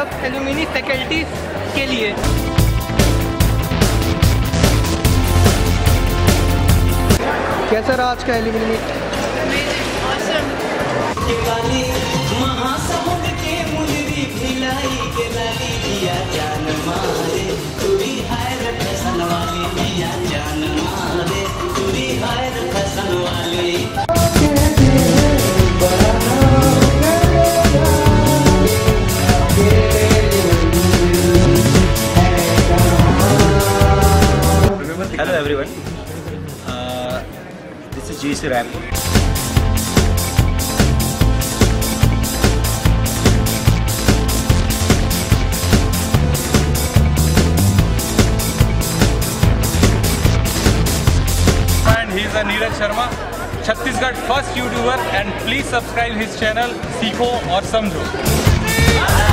सब alumni faculty के लिए। कैसा रहा आज का alumni meet? Hello everyone, this is GEC Raipur. And he is a Neeraj Sharma, Chhattisgarh first YouTuber, and please subscribe his channel Seekho or Samjho.